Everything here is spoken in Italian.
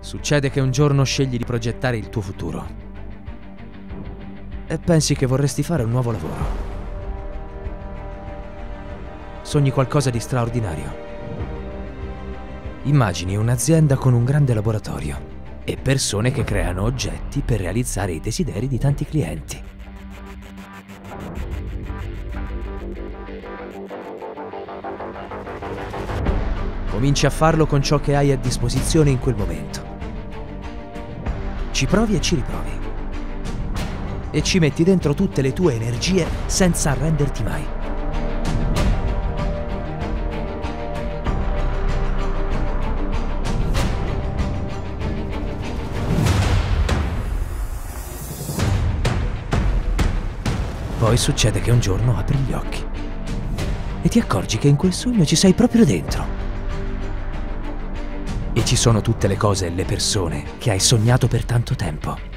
Succede che un giorno scegli di progettare il tuo futuro e pensi che vorresti fare un nuovo lavoro. Sogni qualcosa di straordinario. Immagini un'azienda con un grande laboratorio e persone che creano oggetti per realizzare i desideri di tanti clienti. Cominci a farlo con ciò che hai a disposizione in quel momento. Ci provi e ci riprovi. E ci metti dentro tutte le tue energie senza arrenderti mai. Poi succede che un giorno apri gli occhi e ti accorgi che in quel sogno ci sei proprio dentro. E ci sono tutte le cose e le persone che hai sognato per tanto tempo.